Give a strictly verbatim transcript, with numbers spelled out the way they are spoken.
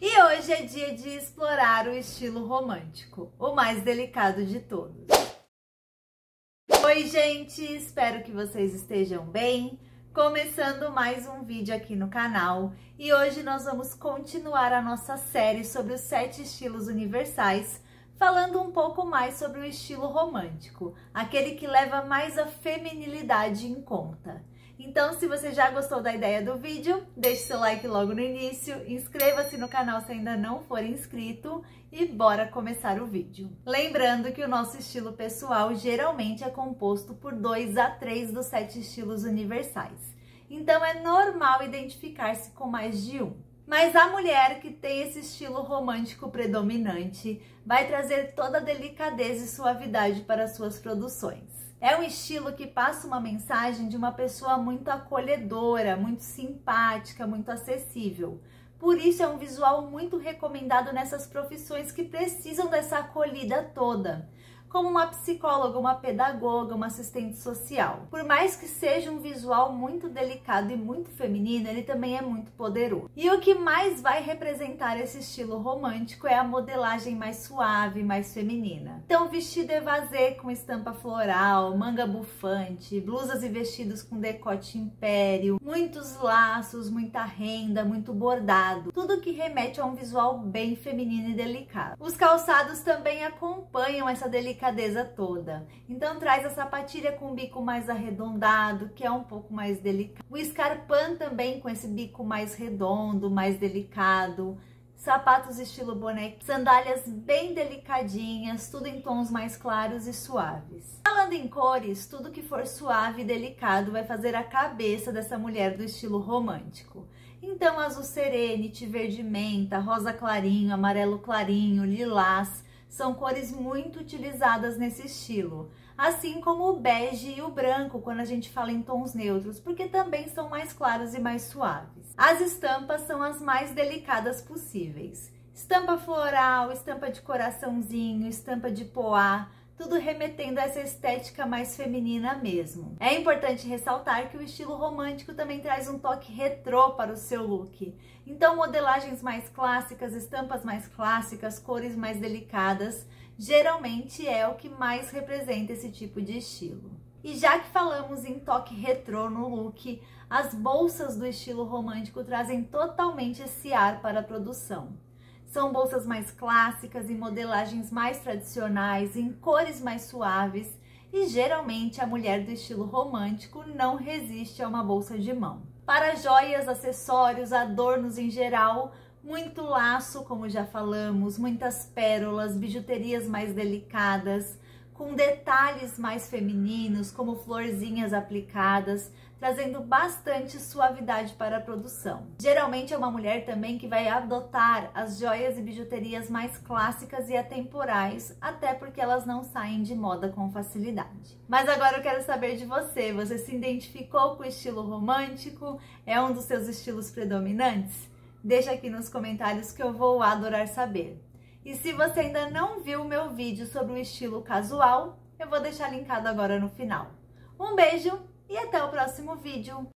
E hoje é dia de explorar o estilo romântico, o mais delicado de todos. Oi gente, espero que vocês estejam bem. Começando mais um vídeo aqui no canal e hoje nós vamos continuar a nossa série sobre os sete estilos universais, falando um pouco mais sobre o estilo romântico, aquele que leva mais a feminilidade em conta. Então, se você já gostou da ideia do vídeo, deixe seu like logo no início, inscreva-se no canal se ainda não for inscrito e bora começar o vídeo. Lembrando que o nosso estilo pessoal geralmente é composto por dois a três dos sete estilos universais. Então, é normal identificar-se com mais de um. Mas a mulher que tem esse estilo romântico predominante vai trazer toda a delicadeza e suavidade para suas produções. É um estilo que passa uma mensagem de uma pessoa muito acolhedora, muito simpática, muito acessível. Por isso é um visual muito recomendado nessas profissões que precisam dessa acolhida toda, como uma psicóloga, uma pedagoga, uma assistente social. Por mais que seja um visual muito delicado e muito feminino, ele também é muito poderoso. E o que mais vai representar esse estilo romântico é a modelagem mais suave, mais feminina. Então, vestido évasé com estampa floral, manga bufante, blusas e vestidos com decote império, muitos laços, muita renda, muito bordado, tudo que remete a um visual bem feminino e delicado. Os calçados também acompanham essa delicadeza toda. Então traz a sapatilha com o bico mais arredondado, que é um pouco mais delicado. O escarpão também com esse bico mais redondo, mais delicado. Sapatos estilo boné, sandálias bem delicadinhas, tudo em tons mais claros e suaves. Falando em cores, tudo que for suave e delicado vai fazer a cabeça dessa mulher do estilo romântico. Então azul serenity, verde menta, rosa clarinho, amarelo clarinho, lilás, são cores muito utilizadas nesse estilo, assim como o bege e o branco quando a gente fala em tons neutros, porque também são mais claros e mais suaves. As estampas são as mais delicadas possíveis. Estampa floral, estampa de coraçãozinho, estampa de poá, tudo remetendo a essa estética mais feminina mesmo. É importante ressaltar que o estilo romântico também traz um toque retrô para o seu look. Então, modelagens mais clássicas, estampas mais clássicas, cores mais delicadas, geralmente é o que mais representa esse tipo de estilo. E já que falamos em toque retrô no look, as bolsas do estilo romântico trazem totalmente esse ar para a produção. São bolsas mais clássicas, em modelagens mais tradicionais, em cores mais suaves e geralmente a mulher do estilo romântico não resiste a uma bolsa de mão. Para joias, acessórios, adornos em geral, muito laço, como já falamos, muitas pérolas, bijuterias mais delicadas, com detalhes mais femininos, como florzinhas aplicadas, trazendo bastante suavidade para a produção. Geralmente é uma mulher também que vai adotar as joias e bijuterias mais clássicas e atemporais, até porque elas não saem de moda com facilidade. Mas agora eu quero saber de você, você se identificou com o estilo romântico? É um dos seus estilos predominantes? Deixa aqui nos comentários que eu vou adorar saber. E se você ainda não viu o meu vídeo sobre o estilo casual, eu vou deixar linkado agora no final. Um beijo! E até o próximo vídeo!